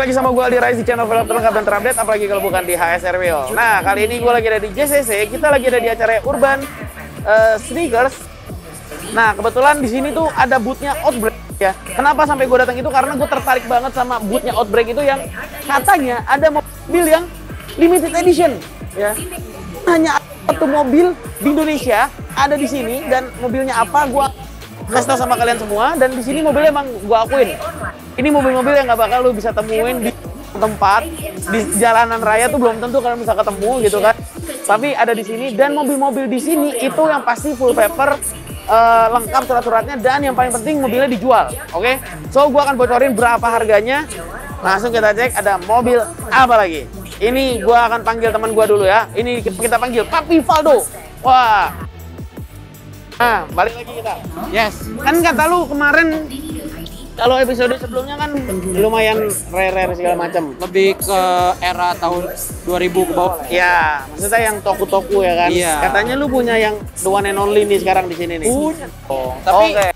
balik lagi sama gue Aldi Rais di channel vlog terlengkap dan terupdate, apalagi kalau bukan di HSRWO. Nah, kali ini gue lagi ada di JCC, kita lagi ada di acara Urban Sneakers. Nah, kebetulan di sini tuh ada bootnya Outbreak ya. Kenapa sampai gue datang itu? Karena gue tertarik banget sama bootnya Outbreak itu yang katanya ada mobil yang limited edition ya. Hanya satu mobil di Indonesia ada di sini, dan mobilnya apa gue kasih tau sama kalian semua. Dan di sini mobilnya emang gue akuin ini mobil-mobil yang nggak bakal lu bisa temuin di tempat, di jalanan raya tuh belum tentu kalian bisa ketemu gitu kan, tapi ada di sini. Dan mobil-mobil di sini itu yang pasti full paper, lengkap surat-suratnya, dan yang paling penting mobilnya dijual. Oke? So gue akan bocorin berapa harganya. Langsung kita cek ada mobil apa lagi. Ini gue akan panggil teman gue dulu ya. Ini kita panggil Papi Valdo. Wah. Nah, balik lagi kita. Yes. Kan kata lu kemarin, kalau episode sebelumnya kan lumayan rare-rare segala macam. Lebih ke era tahun 2000 ke bawah. Ya, maksudnya yang toko-toko ya kan. Iya. Katanya lu punya yang the one and only nih sekarang di sini nih. Punya. Oh, tapi okay.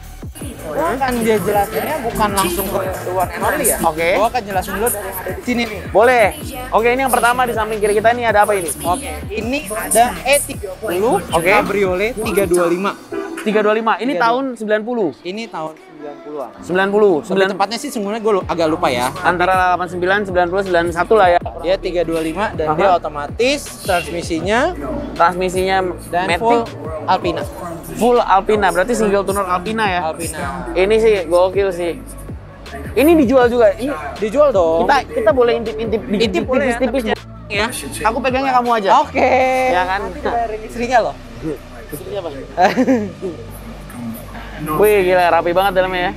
Kan dia jelasinnya bukan langsung ke luar energi ya. Oke. Gua akan jelasin dulu dari sini nih. Boleh. Oke, ini yang pertama di samping kiri kita ini ada apa ini? Oke. Ini ada E30 Cabriolet 325. Ini tahun 90. Ini tahun 90-an. 90. Tepatnya sih sebenarnya gue agak lupa ya. Antara 89, 90, 91 lah ya. Dia 325 dan dia otomatis, transmisinya dan full Alpina. Full Alpina, berarti single tuner Alpina ya. Alpina. Ini sih gokil sih. Ini dijual juga. Ini dijual dong. Kita boleh intip tipis-tipis ya. Aku pegangnya kamu aja. Oke. Okay. Ya kan. Istrinya loh. Istrinya apa? Wih, gila rapi banget dalamnya ya.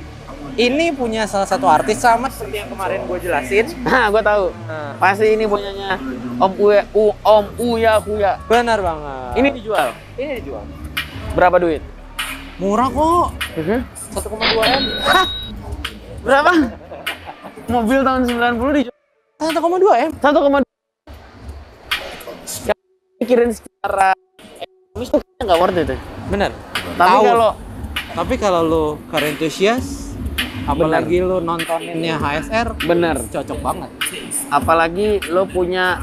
Ini punya salah satu artis sama seperti yang kemarin gue jelasin. Nah, gue tahu. Pasti ini punyanya Om Uya. Benar banget. Ini dijual. Berapa duit? Murah kok. 1,2M. Berapa? Mobil tahun 90 dijual 1,2M. 1,2. Pikirin secara ekonomis tuh kayaknya nggak worth it. Bener. Tapi kalau lo car enthusiast, apalagi lo nontoninnya HSR, bener, cocok banget. Apalagi lo punya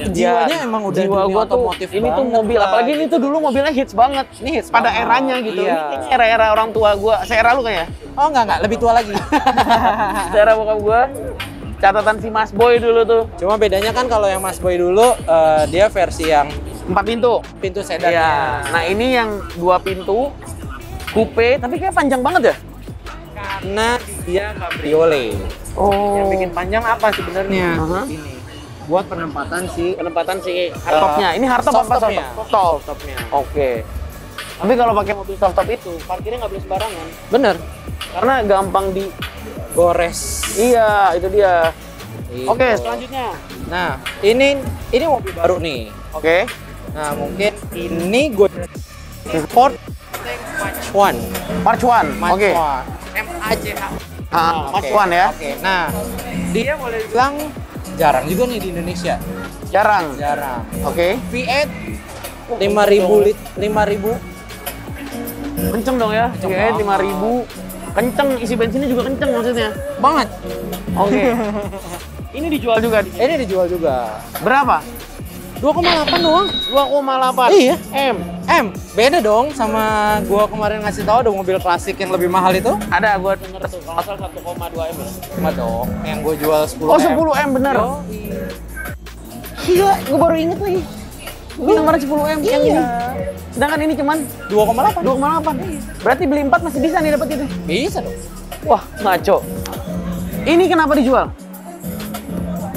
jiwanya emang udah jiwa tuh otomotif ini banget, tuh mobil apalagi ini tuh dulu mobilnya hits banget nih pada eranya gitu. Iya. Ini era-era orang tua gua, seera lu kayaknya. Oh enggak, lebih tua lagi. Seera bokap gua, catatan si Mas Boy dulu tuh. Cuma bedanya kan kalau yang Mas Boy dulu dia versi yang 4 pintu sedan. Iya. Nah, ini yang 2 pintu coupe tapi kayak panjang banget ya. Karena dia cabriolet. Oh. Yang bikin panjang apa sebenarnya? Ini buat penempatan si hardtopnya. Ini hardtop apa softnya? Soft-topnya. Oke. Tapi kalau pakai mobil softtop itu parkirnya nggak boleh sembarangan. Bener. Karena gampang digores. Iya, itu dia. Oke, selanjutnya. Nah, ini mobil baru nih. Oke. Nah, mungkin ini gue Ford March One. Oke. March One ya. Oke. Nah, dia boleh bilang jarang juga nih di Indonesia. Jarang. Oke. V8 5.000 kenceng dong ya. V8 5.000 kenceng, isi bensinnya juga kenceng maksudnya. Banget. Oke. Ini dijual juga. Berapa? 2,8 doang. 2,8. Iya. M. Beda dong sama gua kemarin ngasih tahu ada mobil klasik yang lebih mahal itu. Ada, gua denger tuh. Kalau asal 1,2M. Cuma dong. Yang gua jual 10M. Oh, 10M bener. Oh, iya. Gila, gua baru inget lagi. Ini nomor 10M yang ini. Sedangkan ini cuman 2,8. 2,8. Berarti beli 4 masih bisa nih dapat itu. Bisa dong. Wah, ngaco. Ini kenapa dijual?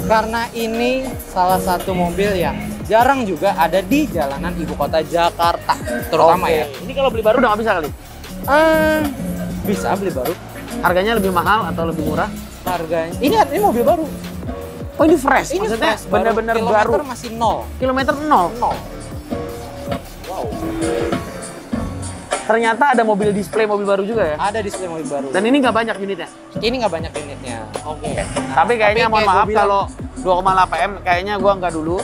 Karena ini salah satu mobil yang jarang juga ada di jalanan ibu kota Jakarta, terutama ya. Ini kalau beli baru udah nggak bisa kali? Bisa beli baru. Harganya lebih mahal atau lebih murah? Harganya. Ini mobil baru. Oh, ini fresh? Ini maksudnya bener-bener baru. Kilometer masih 0. Kilometer 0? 0. Wow. Ternyata ada mobil display mobil baru juga ya? Ada display mobil baru. Dan ini nggak banyak unitnya? Ini nggak banyak unitnya. Oke. Tapi kayaknya mohon maaf kalau 2,8M kayaknya gua nggak dulu.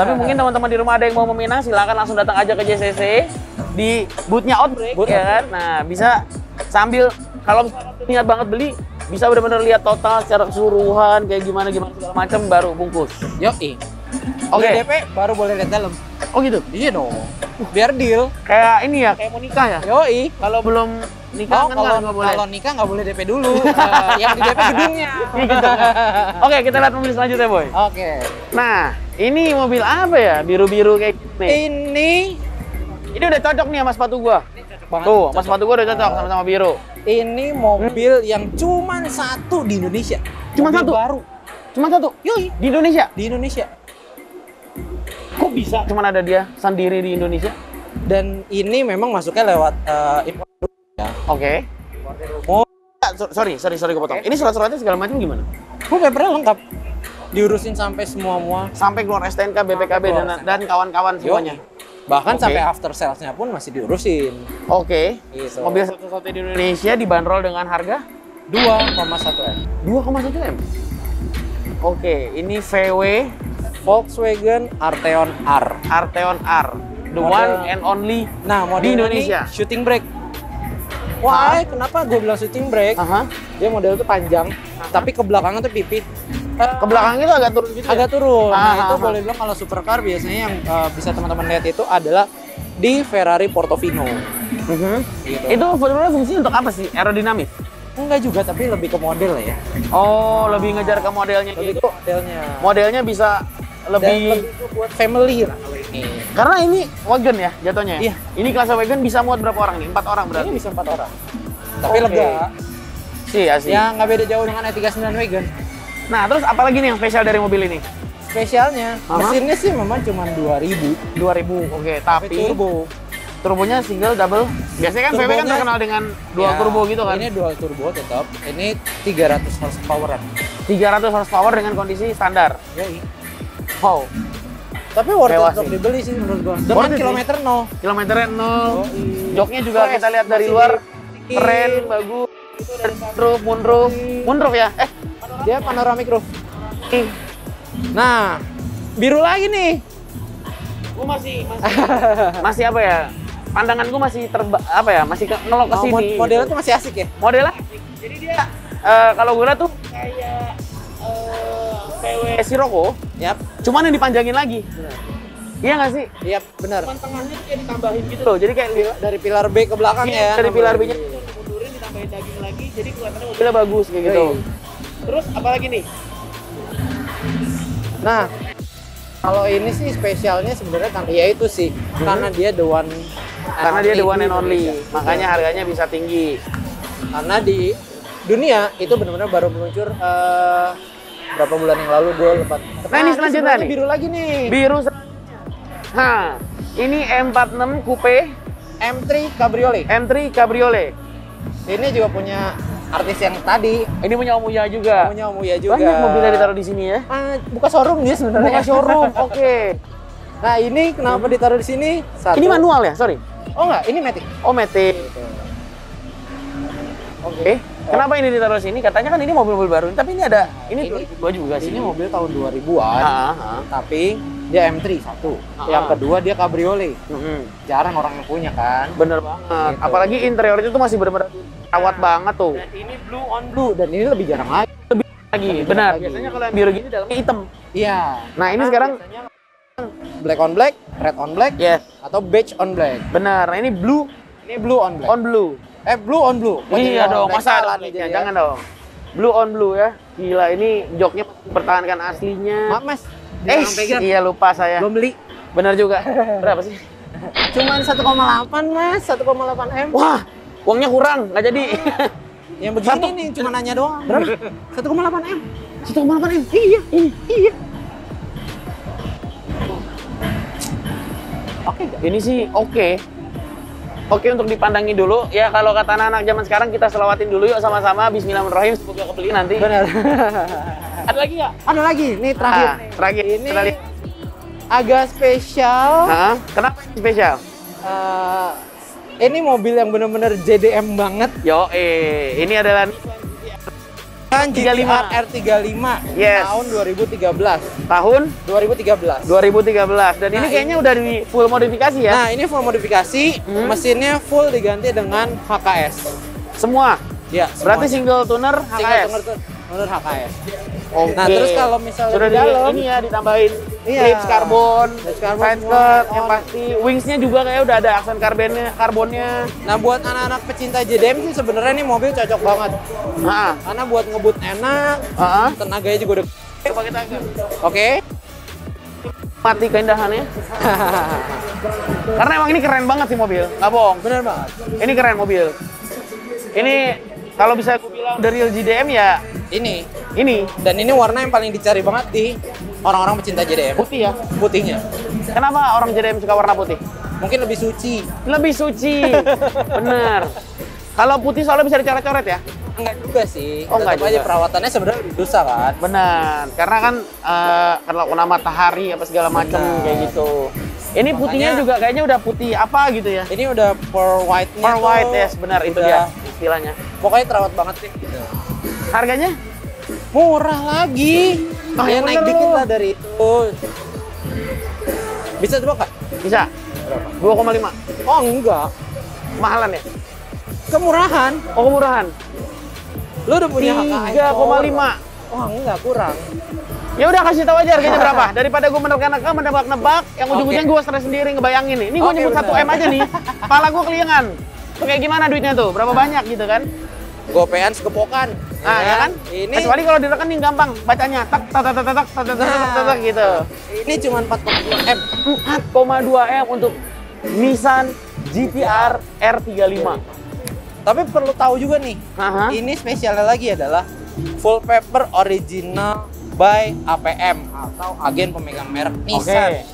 Tapi mungkin teman-teman di rumah ada yang mau meminang, silahkan langsung datang aja ke JCC di bootnya Outbreak ya kan. Nah, bisa sambil kalau niat banget beli bisa benar-benar lihat total secara keseluruhan kayak gimana segala macam baru bungkus. Yoi. Oke, DP baru boleh lihat dalam. Oh gitu. Iya dong. Biar deal. Kayak ini ya, kayak mau nikah ya. Yoi. Kalau belum nikah kan nggak boleh. Kalau nikah nggak boleh DP dulu. Yang di DP gedungnya. Gitu. Oke, kita lihat mobil selanjutnya, Boy. Oke. Nah, ini mobil apa ya? Biru-biru kayak gini. Ini udah cocok nih sama sepatu gua. Tuh, sama sepatu gua udah cocok sama-sama biru. Ini mobil yang cuman satu di Indonesia. Cuman mobil satu? Baru. Cuman satu? Yoi. Di Indonesia? Di Indonesia. Kok bisa cuman ada dia sendiri di Indonesia? Dan ini memang masuknya lewat impor. Ya. Oke. Okay. Oh, sorry gue potong. Okay. Ini surat-suratnya segala macam gimana? Gue papernya lengkap. Diurusin sampai semua-mua. Sampai keluar STNK, BPKB, dan kawan-kawan semuanya. Bahkan sampai after sales-nya pun masih diurusin. Oke. Gitu. Mobil satu-satu di Indonesia dibanderol dengan harga 2,1 M. 2,1 M. Oke, ini VW Volkswagen Arteon R. Arteon R. The model, one and only. Nah, model di Indonesia. Ini shooting brake. Wah, kenapa gue bilang shooting brake? Dia model itu panjang, tapi ke belakangnya tuh pipit. Ke belakangnya itu agak turun gitu. Agak turun. Nah, itu boleh bilang kalau supercar biasanya yang bisa teman-teman lihat itu adalah di Ferrari Portofino. Gitu. Itu sebenarnya fungsinya untuk apa sih? Aerodinamis? Enggak juga, tapi lebih ke model ya. Oh, lebih ngejar ke modelnya lebih gitu. Modelnya bisa lebih buat family lah kalau ini. Karena ini wagon ya jatuhnya. Iya. Ini kelas wagon bisa muat berapa orang nih? 4 orang berarti. Ini bisa 4 orang. Tapi lega. Sih, asli. Ya nggak beda jauh dengan E39 wagon. Nah, terus apalagi nih yang spesial dari mobil ini? Spesialnya, mesinnya sih memang cuma 2000. 2000, oke. Tapi turbo. Turbonya single, double. Biasanya kan VW kan terkenal dengan dual turbo gitu kan? Ini dual turbo tetap. Ini 300 horsepower. 300 horsepower dengan kondisi standar? Yoi. Wow. Tapi worth it untuk dibeli sih menurut gua. Dengan kilometer 0. Kilometernya 0. Joknya juga kita lihat dari luar. Keren, bagus. Roof, moonroof. Moonroof ya? Dia panoramic roof. Nah, biru lagi nih. Gue masih apa ya? Pandangan gue masih apa ya? Masih ngelok ke sini. Modelnya tuh masih asik ya? Modelnya asik. Jadi dia kalau gue lihat tuh kayak VW Siroko. Yap. Cuman yang dipanjangin lagi. Benar. Iya nggak sih? Iya, benar. Cuman tengahnya kayak ditambahin gitu loh. Jadi kayak dari pilar B ke belakang ya. Dari pilar B-nya mundurin ditambahin daging lagi. Jadi kelihatannya mobilnya bagus kayak gitu. Terus apalagi nih? Nah, kalau ini sih spesialnya sebenarnya karena ya itu sih, karena dia the one and only. Makanya harganya bisa tinggi. Karena di dunia itu benar-benar baru meluncur berapa bulan yang lalu, 2 lepas. Nah, ini selanjutnya nih. Biru lagi nih. Biru. Nah, ini M46 Coupe M3 Cabriolet. M3 Cabriolet. Ini juga punya artis yang tadi, ini punya Om Uya juga. Punya Om Uya juga. Banyak mobilnya ditaruh di sini ya? Buka showroom dia sebenarnya. Buka showroom, oke. Nah ini kenapa ditaruh di sini? Satu. Ini manual ya, sorry. Oh enggak, ini matic. Oh matic. Oke. Okay. Kenapa ini ditaruh di sini? Katanya kan ini mobil-mobil baru, tapi ini ada ini 2002 juga sih. Ini mobil tahun 2000-an. Tapi dia M3 satu. Yang kedua dia Cabriolet. Jarang orang yang punya kan. Bener banget. Gitu. Apalagi interiornya tuh masih benar-benar awet banget tuh. Dan ini blue on blue dan ini lebih jarang lagi. Lebih lagi. Benar. Biasanya kalau yang biru gini dalamnya hitam. Iya. Nah, ini sekarang black on black, red on black, yes, atau beige on black. Benar. Nah, ini blue on black. On blue. Blue on blue. Iya dong, masa jangan dong. Blue on blue ya. Gila, ini joknya pertahankan aslinya. Maaf, Mas. Iya lupa saya. Belum beli. Benar juga. Berapa sih? Cuman 1,8, Mas. 1,8 M. Wah. Uangnya kurang, nggak jadi. Yang begini nih, cuma nanya doang. Berapa? 1,8 M. 1,8 M. Iya. Oke, ini sih oke untuk dipandangi dulu ya. Kalau kata anak-anak zaman sekarang, kita selawatin dulu yuk sama-sama. Bismillahirrahmanirrahim, semoga kebeli nanti. Benar. Ada lagi nggak? Ada lagi. Nih terakhir. Terakhir ini agak spesial. Kenapa spesial? Ini mobil yang benar-benar JDM banget. Ini adalah Nissan GTR R35 tahun 2013. Tahun 2013. 2013. Dan ini kayaknya udah di full modifikasi ya. Nah, ini full modifikasi, mesinnya full diganti dengan HKS. Semua. Iya. Berarti single tuner HKS. Single tuner HKS. Oke. Nah, terus kalau misalnya sudah di dalam ini ya ditambahin rips karbon, fender yang pasti wingsnya juga kayak udah ada aksen karbonnya. Nah, buat anak-anak pecinta JDM sih sebenarnya ini mobil cocok banget. Nah, karena buat ngebut enak, tenaganya juga udah pakai tangga. Oke. Mati keindahannya. Karena emang ini keren banget sih mobil, nggak bohong. Bener banget. Ini keren mobil. Ini kalau bisa aku bilang dari JDM ya ini. Ini. Dan ini warna yang paling dicari banget di orang-orang pecinta JDM. Putih ya? Putihnya. Kenapa orang JDM suka warna putih? Mungkin lebih suci. Lebih suci. Bener. Kalau putih soalnya bisa dicoret-coret ya? Enggak juga sih, tetap aja perawatannya sebenarnya susah kan? Benar, karena kan kalau kena matahari apa segala macam kayak gitu. Ini makanya, putihnya juga kayaknya udah putih apa gitu ya? Ini udah pearl white-nya. Pearl white, yes, benar itu dia istilahnya. Pokoknya terawat banget sih. Gitu. Harganya? Murah lagi. Oh, ya naik dikit lah dari itu. Bisa coba Kak? Bisa. Berapa? 2,5. Oh enggak. Mahalan ya? Kemurahan. Oh kemurahan. Lu udah punya 3,5. Wah, enggak kurang. Ya udah kasih tahu aja harganya berapa. Daripada gue menebak-nebak yang ujung-ujungnya gue stres sendiri ngebayangin nih. Ini gue nyebut 1M aja nih. Kepala gue keliangan. Kayak gimana duitnya tuh? Berapa banyak gitu kan? Gopean segepokan. Nah, ya kan? Ini kecuali kalau di rekening gampang bacanya. Tak tak tak tak tak tak tak gitu. Ini cuma 4,2M. 4,2M untuk Nissan GTR R35. Tapi perlu tahu juga nih, ini spesialnya lagi adalah full paper original by APM atau agen pemegang merek Nissan.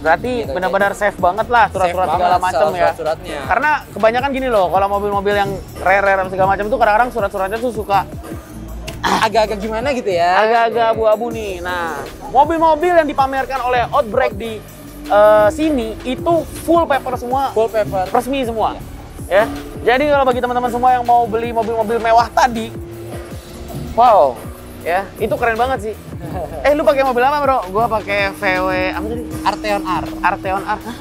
Berarti benar-benar safe banget lah surat-surat segala macam ya. Karena kebanyakan gini loh, kalau mobil-mobil yang rare-rare segala macam itu kadang-kadang surat-suratnya tuh suka agak-agak gimana gitu ya. Agak-agak abu-abu nih. Nah, mobil-mobil yang dipamerkan oleh Outbreak di sini itu full paper semua. Full paper. Resmi semua. Ya. Jadi kalau bagi teman-teman semua yang mau beli mobil-mobil mewah tadi, wow, ya itu keren banget sih. Lu pakai mobil apa bro? Gua pakai VW, apa tadi? Arteon R. Arteon R. Hah?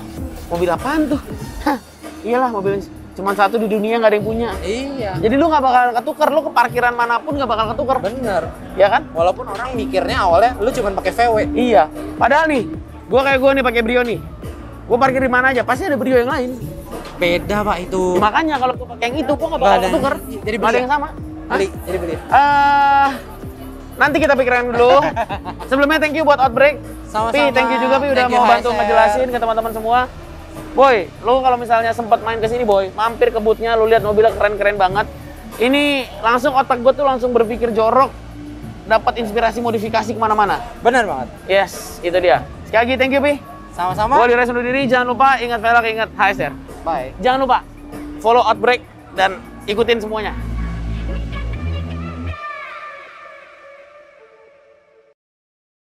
Mobil apaan tuh? Hah? Iyalah mobil cuma satu di dunia nggak ada yang punya. Iya. Jadi lu nggak bakal ketukar, lu ke parkiran manapun nggak bakal ketukar. Bener. Ya kan? Walaupun orang mikirnya awalnya lu cuma pakai VW. Iya. Padahal nih, gua pakai Brio nih. Gua parkir di mana aja, pasti ada Brio yang lain. Beda pak itu. Makanya kalau aku pakai yang itu kok nggak bakal tuker. Jadi beli yang sama. Beli. Jadi beli. Nanti kita pikirin dulu. Sebelumnya thank you buat Outbreak. Sama-sama. Pi, thank you juga Pi udah mau bantu ngejelasin ke teman-teman semua. Boy, lu kalau misalnya sempat main ke sini boy, mampir ke booth-nya, lu lihat mobilnya keren-keren banget. Ini langsung otak gue tuh langsung berpikir jorok, dapat inspirasi modifikasi kemana-mana. Benar banget. Yes, itu dia. Sekali lagi thank you Pi. Sama-sama. Gua Aldi Rais undur diri, jangan lupa ingat velg, ingat HSR. Bye. Jangan lupa follow Outbreak dan ikutin semuanya.